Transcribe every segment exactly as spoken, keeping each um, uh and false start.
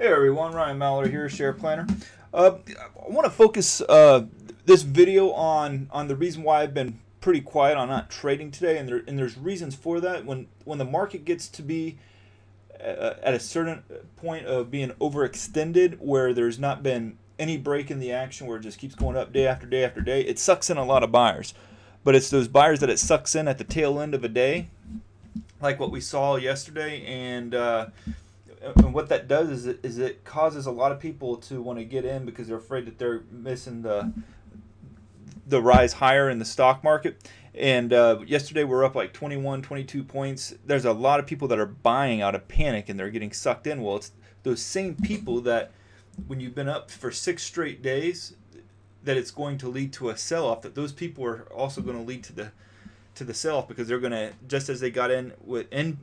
Hey everyone, Ryan Mallory here, Share Planner. Uh, I want to focus uh, this video on on the reason why I've been pretty quiet on not trading today, and there and there's reasons for that. When when the market gets to be uh, at a certain point of being overextended, where there's not been any break in the action, where it just keeps going up day after day after day, it sucks in a lot of buyers. But it's those buyers that it sucks in at the tail end of a day, like what we saw yesterday, and. Uh, And what that does is it, is it causes a lot of people to want to get in because they're afraid that they're missing the the rise higher in the stock market. And uh, yesterday we were up like twenty-one, twenty-two points. There's a lot of people that are buying out of panic and they're getting sucked in. Well, it's those same people that when you've been up for six straight days, that it's going to lead to a sell-off, that those people are also going to lead to the to the sell-off because they're going to, just as they got in with in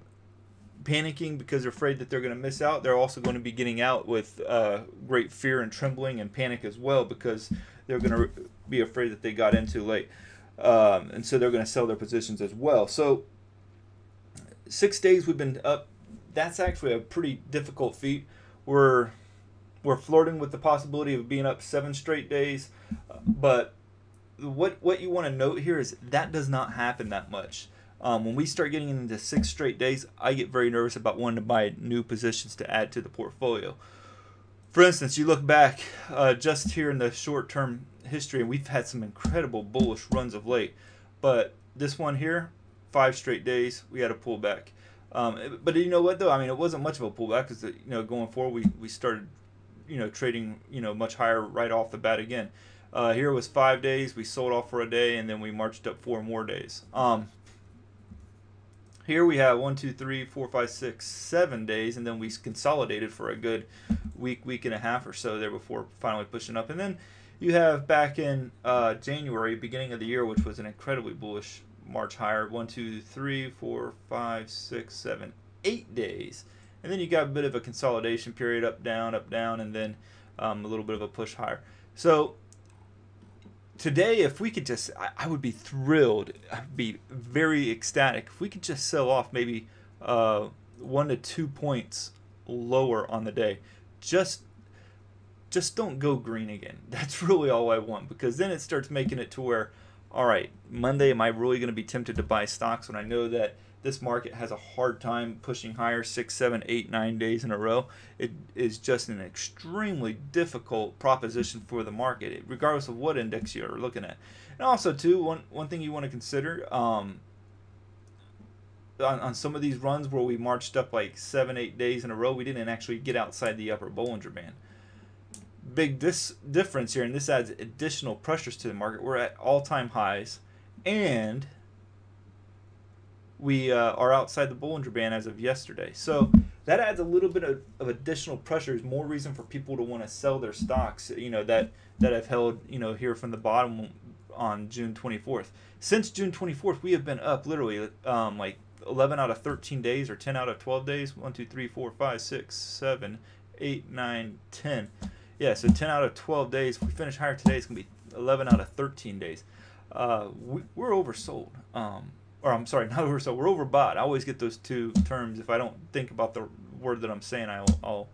panicking because they're afraid that they're going to miss out, they're also going to be getting out with uh, great fear and trembling and panic as well, because they're going to be afraid that they got in too late. Um, and so they're going to sell their positions as well. So six days we've been up. That's actually a pretty difficult feat. We're, we're flirting with the possibility of being up seven straight days. But what, what you want to note here is that does not happen that much. Um, when we start getting into six straight days, I get very nervous about wanting to buy new positions to add to the portfolio. For instance, you look back uh, just here in the short-term history, and we've had some incredible bullish runs of late. But this one here, five straight days, we had a pullback. Um, but you know what, though? I mean, it wasn't much of a pullback because, you know, going forward, we, we started, you know, trading, you know, much higher right off the bat again. Uh, here was five days. We sold off for a day, and then we marched up four more days. Um, Here we have one, two, three, four, five, six, seven days, and then we consolidated for a good week, week and a half or so there before finally pushing up. And then you have back in uh, January, beginning of the year, which was an incredibly bullish March higher, one, two, three, four, five, six, seven, eight days. And then you got a bit of a consolidation period, up, down, up, down, and then um, a little bit of a push higher. So today, if we could just, I would be thrilled, I'd be very ecstatic if we could just sell off maybe uh, one to two points lower on the day. Just, just don't go green again. That's really all I want, because then it starts making it to where, all right, Monday, am I really going to be tempted to buy stocks when I know that this market has a hard time pushing higher six, seven, eight, nine days in a row? It is just an extremely difficult proposition for the market, regardless of what index you're looking at. And also, too, one, one thing you want to consider um, on, on some of these runs where we marched up like seven, eight days in a row, we didn't actually get outside the upper Bollinger Band. Big dis difference here, and this adds additional pressures to the market. We're at all-time highs, and we uh, are outside the Bollinger Band as of yesterday. So that adds a little bit of, of additional pressures, more reason for people to want to sell their stocks, you know, that, that have held, you know, here from the bottom on June twenty-fourth. Since June twenty-fourth, we have been up literally um, like eleven out of thirteen days or ten out of twelve days. one, two, three, four, five, six, seven, eight, nine, ten. Yeah, so ten out of twelve days. If we finish higher today, it's going to be eleven out of thirteen days. Uh, we, we're oversold. Um, or I'm sorry, not oversold. We're overbought. I always get those two terms. If I don't think about the word that I'm saying, I'll, I'll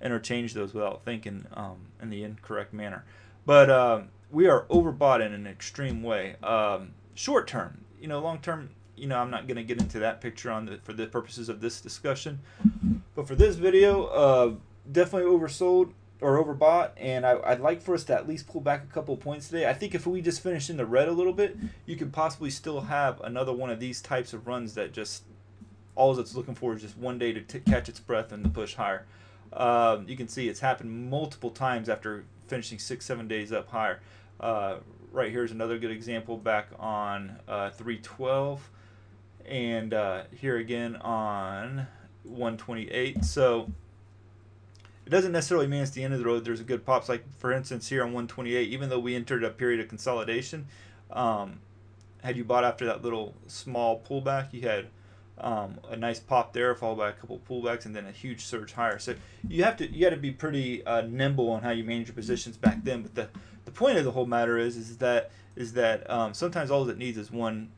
interchange those without thinking um, in the incorrect manner. But uh, we are overbought in an extreme way. Um, short term, you know, long term, you know, I'm not going to get into that picture on the, for the purposes of this discussion. But for this video, uh, definitely oversold. Or overbought, and I, I'd like for us to at least pull back a couple of points today. I think if we just finish in the red a little bit, you could possibly still have another one of these types of runs that just all that's looking for is just one day to t catch its breath and to push higher. Um, you can see it's happened multiple times after finishing six, seven days up higher. Uh, right here is another good example back on uh, three twelve, and uh, here again on one twenty-eight. So it doesn't necessarily mean it's the end of the road. There's a good pops, like for instance here on one twenty-eight, even though we entered a period of consolidation, um, had you bought after that little small pullback, you had um, a nice pop there, followed by a couple pullbacks, and then a huge surge higher. So you have to you got to be pretty uh, nimble on how you manage your positions back then. But the the point of the whole matter is is that is that um, sometimes all it needs is one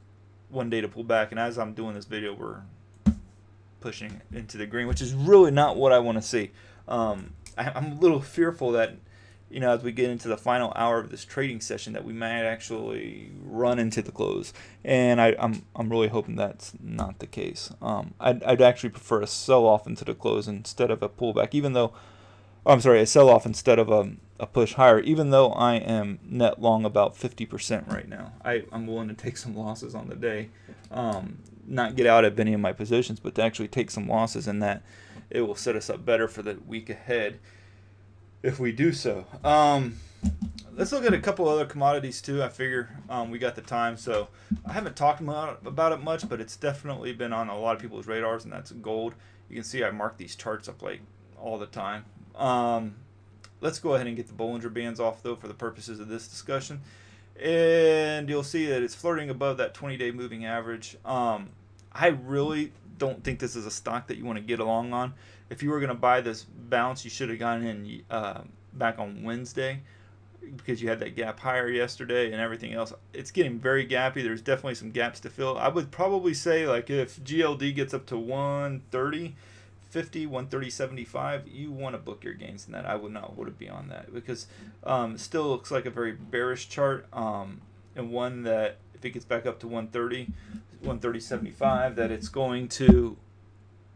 one day to pull back. And as I'm doing this video, we're pushing into the green, which is really not what I want to see. um, I, I'm a little fearful that, you know, as we get into the final hour of this trading session, that we might actually run into the close, and I, I'm I'm really hoping that's not the case. Um, I'd I'd actually prefer a sell-off into the close instead of a pullback, even though, oh, I'm sorry, a sell-off instead of a a push higher. Even though I am net long about fifty percent right now, I I'm willing to take some losses on the day, um, not get out of any of my positions, but to actually take some losses, and that it will set us up better for the week ahead if we do so. Um, let's look at a couple other commodities too. I figure um, we got the time, so I haven't talked about it much, but it's definitely been on a lot of people's radars, and that's gold. You can see I mark these charts up like all the time. Um, let's go ahead and get the Bollinger Bands off though for the purposes of this discussion, and you'll see that it's flirting above that twenty-day moving average. Um, I really don't think this is a stock that you want to get along on. If you were going to buy this bounce, you should have gone in uh, back on Wednesday, because you had that gap higher yesterday and everything else. It's getting very gappy. There's definitely some gaps to fill. I would probably say, like, if G L D gets up to one thirty fifty, one thirty seventy-five, you want to book your gains in that. I would not want to be on that, because um, it still looks like a very bearish chart, um, and one that if it gets back up to one thirty, one thirty seventy-five, that it's going to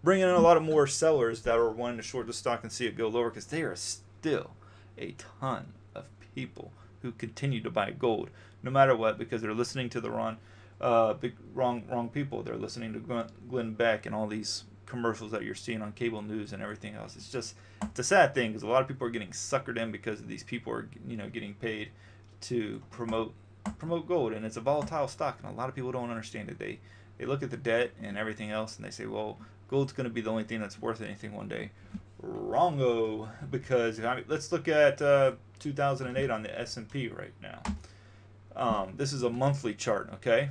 bring in a lot of more sellers that are wanting to short the stock and see it go lower, because there are still a ton of people who continue to buy gold no matter what, because they're listening to the wrong, uh, big, wrong, wrong people. They're listening to Glenn Beck and all these commercials that you're seeing on cable news and everything else. It's just, it's a sad thing, because a lot of people are getting suckered in because these people are, you know, getting paid to promote promote gold, and it's a volatile stock, and a lot of people don't understand it. They they look at the debt and everything else, and they say, well, gold's going to be the only thing that's worth anything one day. Wrongo, because I mean, let's look at uh, two thousand eight on the S and P right now. Um, this is a monthly chart, okay?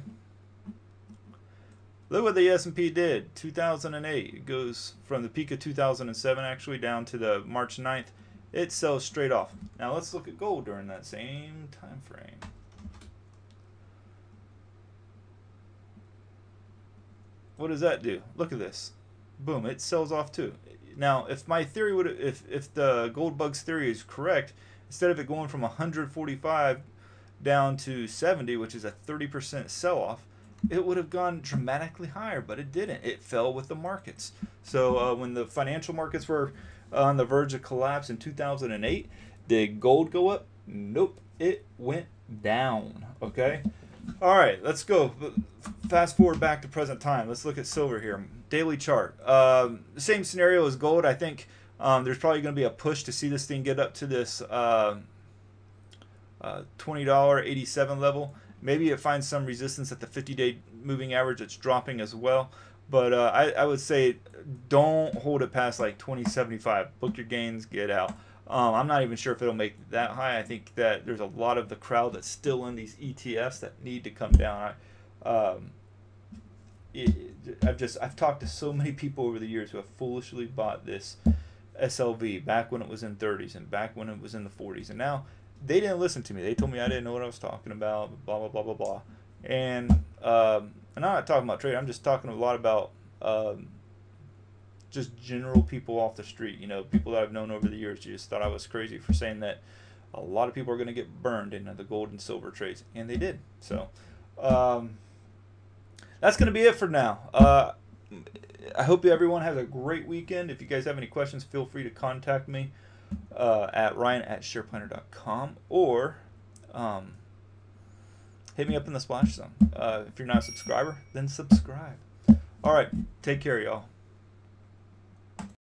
Look what the S and P did, two thousand eight. It goes from the peak of two thousand seven, actually, down to the March ninth. It sells straight off. Now, let's look at gold during that same time frame. What does that do? Look at this. Boom, it sells off too. Now, if my theory would, if if the gold bug's theory is correct, instead of it going from one forty-five down to seventy, which is a thirty percent sell-off, it would have gone dramatically higher, but it didn't. It fell with the markets. So uh, when the financial markets were on the verge of collapse in two thousand eight, did gold go up? Nope, it went down. Okay. All right, let's go. Fast forward back to present time. Let's look at silver here. Daily chart. Um, same scenario as gold. I think um, there's probably going to be a push to see this thing get up to this uh, uh, twenty eighty-seven level. Maybe it finds some resistance at the fifty-day moving average. It's dropping as well. But uh, I, I would say don't hold it past like twenty seventy-five. Book your gains. Get out. Um, I'm not even sure if it'll make that high. I think that there's a lot of the crowd that's still in these E T Fs that need to come down. I, um, it, I've just I've talked to so many people over the years who have foolishly bought this S L V back when it was in thirties and back when it was in the forties, and now they didn't listen to me. They told me I didn't know what I was talking about. Blah blah blah blah blah. And um, and I'm not talking about trading. I'm just talking a lot about um, just general people off the street, you know, people that I've known over the years. You just thought I was crazy for saying that a lot of people are going to get burned in the gold and silver trades, and they did. So um, that's going to be it for now. Uh, I hope everyone has a great weekend. If you guys have any questions, feel free to contact me uh, at ryan at shareplanner dot com, or um, hit me up in the splash zone. Uh, if you're not a subscriber, then subscribe. All right, take care, y'all.